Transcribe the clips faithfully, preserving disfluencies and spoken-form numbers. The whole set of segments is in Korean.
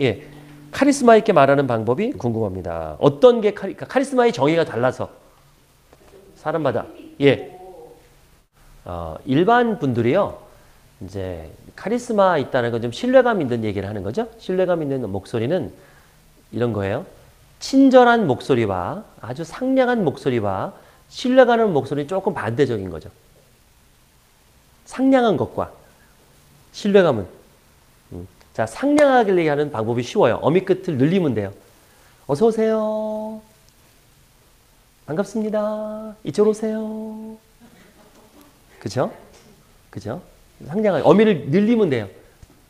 예, 카리스마 있게 말하는 방법이 궁금합니다. 어떤 게 카리, 카리스마의 정의가 달라서 사람마다. 예. 어, 일반 분들이요, 이제 카리스마 있다는 건 좀 신뢰감 있는 얘기를 하는 거죠. 신뢰감 있는 목소리는 이런 거예요. 친절한 목소리와 아주 상냥한 목소리와 신뢰가는 목소리는 조금 반대적인 거죠. 상냥한 것과 신뢰감은. 음. 자, 상냥하게 하는 방법이 쉬워요. 어미 끝을 늘리면 돼요. 어서 오세요. 반갑습니다. 이쪽으로 오세요. 그죠? 그죠? 상냥하게. 어미를 늘리면 돼요.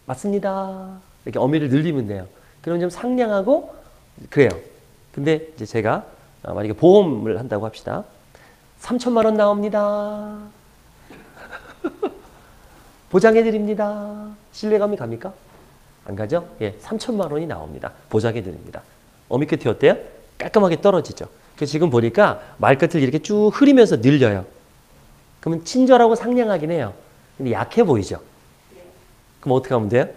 맞습니다. 이렇게 어미를 늘리면 돼요. 그럼 좀 상냥하고 그래요. 근데 이제 제가 만약에 보험을 한다고 합시다. 삼천만 원 나옵니다. 보장해드립니다. 신뢰감이 갑니까? 안 가죠? 예, 삼천만 원이 나옵니다. 보장해드립니다. 어미 끝이 어때요? 깔끔하게 떨어지죠. 그래서 지금 보니까 말끝을 이렇게 쭉 흐리면서 늘려요. 그러면 친절하고 상냥하긴 해요. 근데 약해 보이죠? 그럼 어떻게 하면 돼요?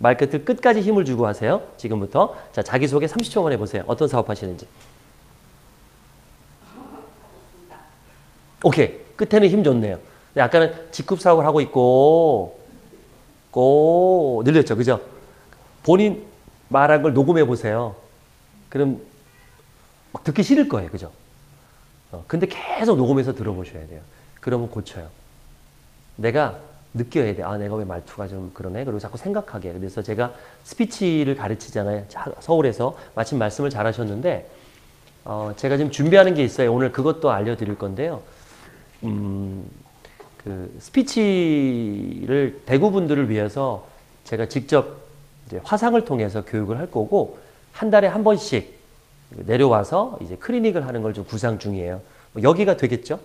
말끝을 끝까지 힘을 주고 하세요. 지금부터. 자, 자기소개 삼십 초만 해보세요. 어떤 사업 하시는지. 오케이. 끝에는 힘 좋네요. 근데 아까는 직급 사업을 하고 있고, 고, 늘렸죠. 그죠? 본인 말한 걸 녹음해보세요. 그럼 막 듣기 싫을 거예요. 그죠? 어, 근데 계속 녹음해서 들어보셔야 돼요. 그러면 고쳐요. 내가 느껴야 돼. 아, 내가 왜 말투가 좀 그러네. 그리고 자꾸 생각하게. 그래서 제가 스피치를 가르치잖아요. 서울에서. 마침 말씀을 잘 하셨는데, 어, 제가 지금 준비하는 게 있어요. 오늘 그것도 알려드릴 건데요. 음, 그 스피치를 대구분들을 위해서 제가 직접 이제 화상을 통해서 교육을 할 거고, 한 달에 한 번씩 내려와서 이제 클리닉을 하는 걸 좀 구상 중이에요. 뭐 여기가 되겠죠?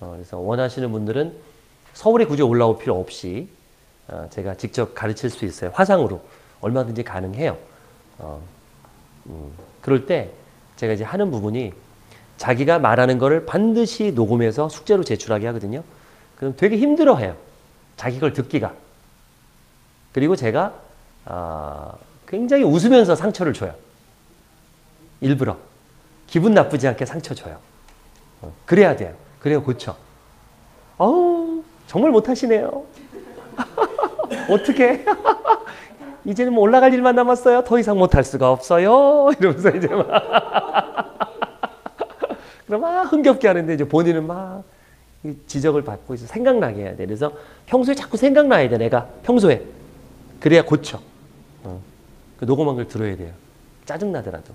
어, 그래서 원하시는 분들은 서울에 굳이 올라올 필요 없이 어, 제가 직접 가르칠 수 있어요. 화상으로. 얼마든지 가능해요. 어, 음, 그럴 때 제가 이제 하는 부분이 자기가 말하는 거를 반드시 녹음해서 숙제로 제출하게 하거든요. 그럼 되게 힘들어해요. 자기 걸 듣기가. 그리고 제가 어, 굉장히 웃으면서 상처를 줘요. 일부러. 기분 나쁘지 않게 상처 줘요. 어, 그래야 돼요. 그래야 고쳐. 어우, 정말 못하시네요. 어떡해. 이제는 뭐 올라갈 일만 남았어요. 더 이상 못할 수가 없어요. 이러면서 이제 막. 그럼 막 흥겹게 하는데 이제 본인은 막 지적을 받고 있어. 생각나게 해야 돼. 그래서 평소에 자꾸 생각나야 돼. 내가 평소에. 그래야 고쳐. 어. 그 녹음한 걸 들어야 돼요. 짜증나더라도.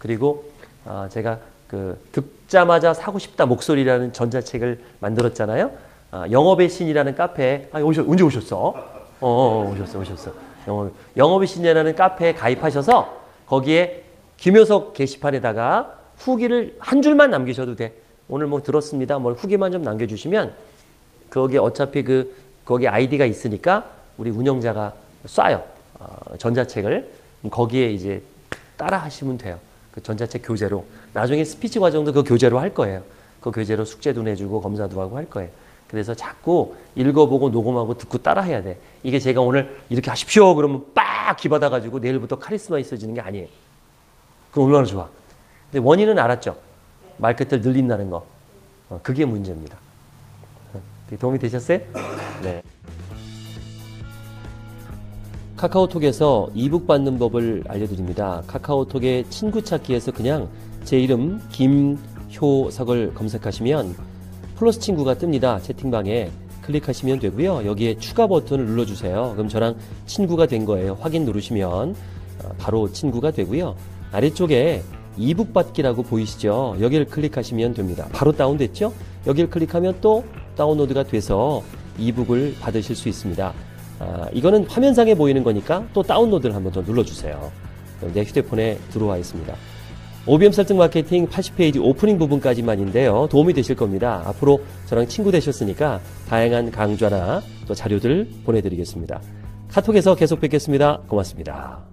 그리고 어, 제가 그 듣자마자 사고 싶다 목소리라는 전자책을 만들었잖아요. 어, 영업의 신이라는 카페에 아, 오셨, 언제 오셨어? 어, 오셨어, 오셨어. 영업, 영업의 신이라는 카페에 가입하셔서 거기에 김효석 게시판에다가 후기를 한 줄만 남기셔도 돼. 오늘 뭐 들었습니다. 뭘 후기만 좀 남겨주시면 거기에 어차피 그 거기 아이디가 있으니까 우리 운영자가 쏴요. 어, 전자책을. 거기에 이제 따라 하시면 돼요. 그 전자책 교재로. 나중에 스피치 과정도 그 교재로 할 거예요. 그 교재로 숙제도 내주고 검사도 하고 할 거예요. 그래서 자꾸 읽어보고 녹음하고 듣고 따라해야 돼. 이게 제가 오늘 이렇게 하십시오 그러면 빡 기받아가지고 내일부터 카리스마 있어지는 게 아니에요. 그럼 얼마나 좋아. 근데 원인은 알았죠? 말끝을 늘린다는 거. 어, 그게 문제입니다. 도움이 되셨어요? 네. 카카오톡에서 이북 받는 법을 알려드립니다. 카카오톡의 친구 찾기에서 그냥 제 이름 김효석을 검색하시면 플러스 친구가 뜹니다. 채팅방에 클릭하시면 되고요. 여기에 추가 버튼을 눌러주세요. 그럼 저랑 친구가 된 거예요. 확인 누르시면 바로 친구가 되고요. 아래쪽에 이북 받기라고 보이시죠? 여기를 클릭하시면 됩니다. 바로 다운됐죠? 여기를 클릭하면 또 다운로드가 돼서 이북을 받으실 수 있습니다. 아, 이거는 화면상에 보이는 거니까 또 다운로드를 한번 더 눌러주세요. 내 휴대폰에 들어와 있습니다. 오비엠 설득 마케팅 팔십 페이지 오프닝 부분까지만인데요. 도움이 되실 겁니다. 앞으로 저랑 친구 되셨으니까 다양한 강좌나 또 자료들 보내드리겠습니다. 카톡에서 계속 뵙겠습니다. 고맙습니다.